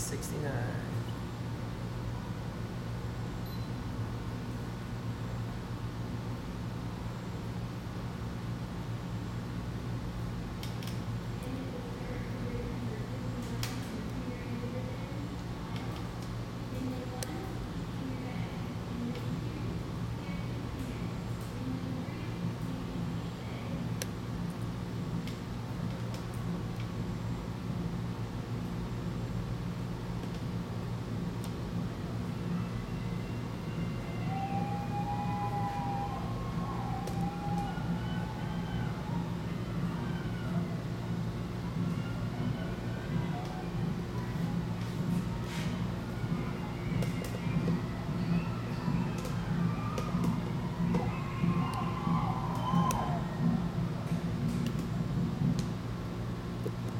69.